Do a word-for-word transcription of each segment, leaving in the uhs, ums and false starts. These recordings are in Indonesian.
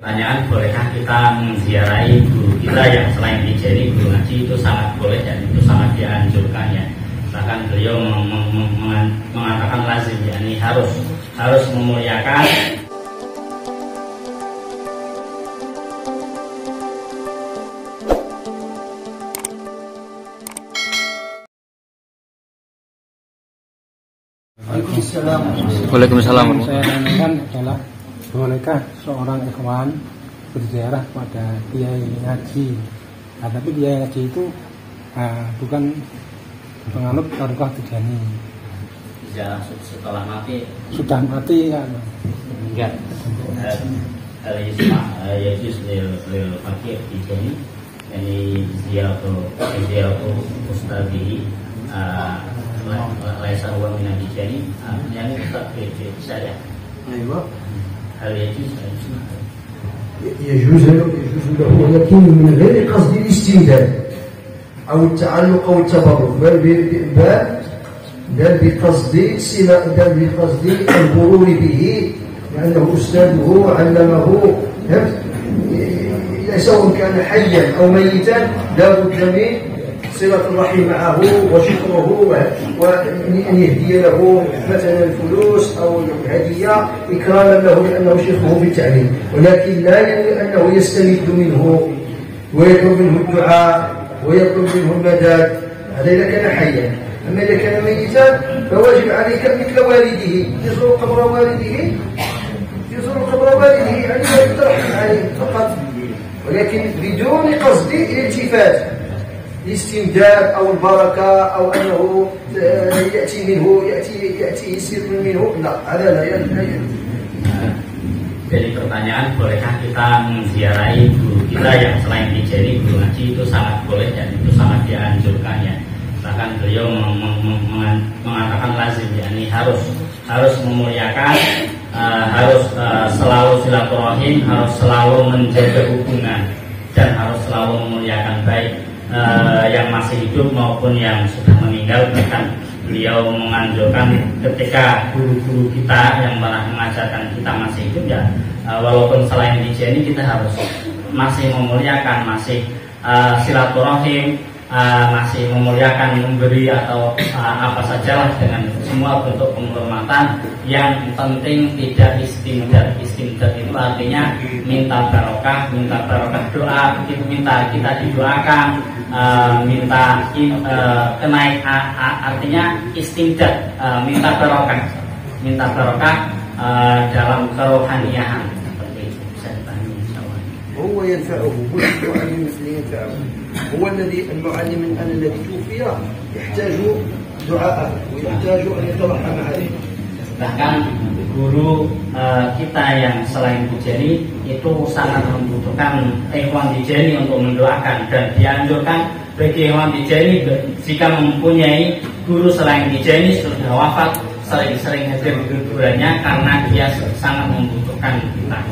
Pertanyaan, bolehkah kita menziarahi guru kita yang selain Tijani, guru ngaji? Itu sangat boleh dan itu sangat dianjurkan ya. Bahkan beliau mengatakan lazim, yakni harus harus memuliakan. Waalaikumsalam. Saya tanyakan adalah, bolehkah seorang ikhwan berziarah pada kiai ngaji? Nah, tapi kiai ngaji itu uh, bukan penganut Tariqah Tijani. Ziarah setelah mati? Sudah mati ya. Enggak. Al-Yajus lil Fakir Tijani, yani ziarah ustadhi laisa huwa minal Tijani, yani tetap saya. أيوة هل يجوز يجوز يجوز له ولكن من غير قصد الاستمداد أو التعلق أو التبرك بل بل بقصد سلاء بل بقصد المرور به لأنه أستاذه علمه سواء كان حيا أو ميتا لا بد من صلة الرحم معه وشكره وأن يهدي له مثلا الفلوس أو الهدية إكراما له لأنه شيخه بالتعليم، ولكن لا يعني أنه يستمد منه ويطلب منه الدعاء ويطلب منه المدد، هذا إذا كان حيا، أما إذا كان ميتا فواجب عليك مثل والده يزور قبر والده يزور قبر والده يعني يترحم عليه فقط، ولكن بدون قصد الالتفات. الاستمداد أو البركة أو أنه يأتي منه يأتي يأتي سر منه لا هذا لا ينبغي. Jadi pertanyaan, bolehkah kita menziarahi guru kita yang selain Tijani, guru ngaji? Itu sangat boleh dan itu sangat dianjurkan ya. Bahkan beliau mengatakan lazim, yakni harus harus memuliakan, harus selalu silaturahim, harus selalu menjaga hubungan dan harus selalu memuliakan baik Uh, yang masih hidup maupun yang sudah meninggal. Bahkan beliau menganjurkan ketika guru-guru kita yang malah mengajarkan kita masih hidup ya, uh, walaupun selain Tijani kita harus masih memuliakan, masih uh, silaturahim, uh, masih memuliakan, memberi atau uh, apa sajalah dengan semua bentuk penghormatan. Yang penting tidak istimdad. Istimdad itu artinya minta barokah, minta barokah doa, kita minta kita didoakan, uh, minta uh, kenaikan. Artinya istimdad, uh, minta barokah, minta barokah uh, dalam kerohaniahan seperti itu. Saya tanya insyaallah. Huwa yanfa'uhu wa an yuslihu. Huwa alladhi al-mu'allim an alladhi tufiya yahtaju du'a'ahu wa yahtaju an yatarahama alayhi. Bahkan guru uh, kita yang selain Tijani itu sangat membutuhkan ikhwan Tijani untuk mendoakan, dan dianjurkan bagi ikhwan Tijani jika mempunyai guru selain Tijani sudah wafat sering-sering hadir kuburannya karena dia sangat membutuhkan kita.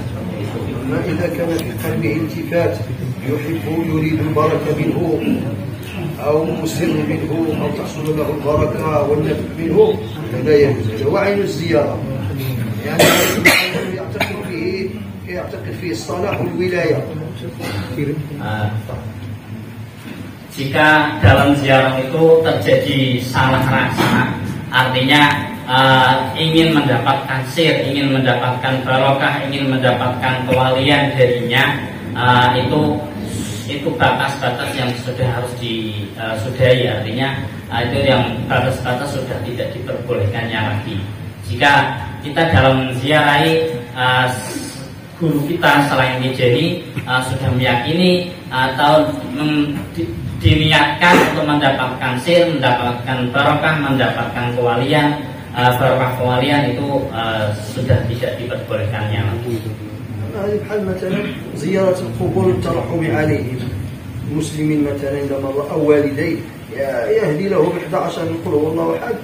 أو مسر منه أو تحصل له البركة والنفع منه فلا يجوز وعين الزيارة يعني يعتقد فيه يعتقد فيه الصلاح والولاية. Jika dalam ziarah itu terjadi salah rasa, artinya uh, ingin mendapatkan sir, ingin mendapatkan barokah, ingin mendapatkan kewalian darinya, uh, itu itu batas-batas yang sudah harus disudahi, uh, artinya uh, itu yang batas-batas sudah tidak diperbolehkannya lagi. Jika kita dalam menziarahi uh, guru kita selain Tijani uh, sudah meyakini atau mm, di, diniatkan untuk mendapatkan sir, mendapatkan barokah, mendapatkan kewalian, uh, barokah kewalian itu uh, sudah tidak diperbolehkannya lagi. هذه بحال مثلا زيارة القبور والترحم عليهم المسلمين مثلا إذا مر أو والديه يهدي له بإحدى عشرة يقول هو الله أحد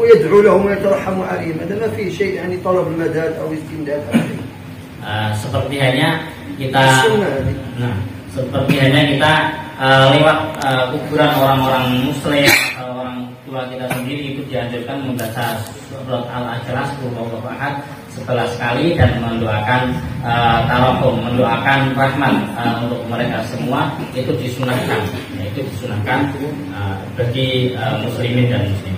ويدعو لهم ويترحم عليهم هذا ما فيه شيء يعني طلب المداد أو استمداد seperti hanya kita nah seperti hanya kita lewat kuburan orang-orang muslim atau orang tua kita sendiri itu dianjurkan membaca surat Al-Ikhlas, Allahu Ahad. setelah sekali dan mendoakan uh, tarahum, mendoakan rahmat uh, untuk mereka semua, itu disunahkan, yaitu disunahkan uh, bagi uh, muslimin dan muslim.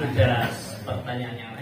Ada pertanyaan yang lain?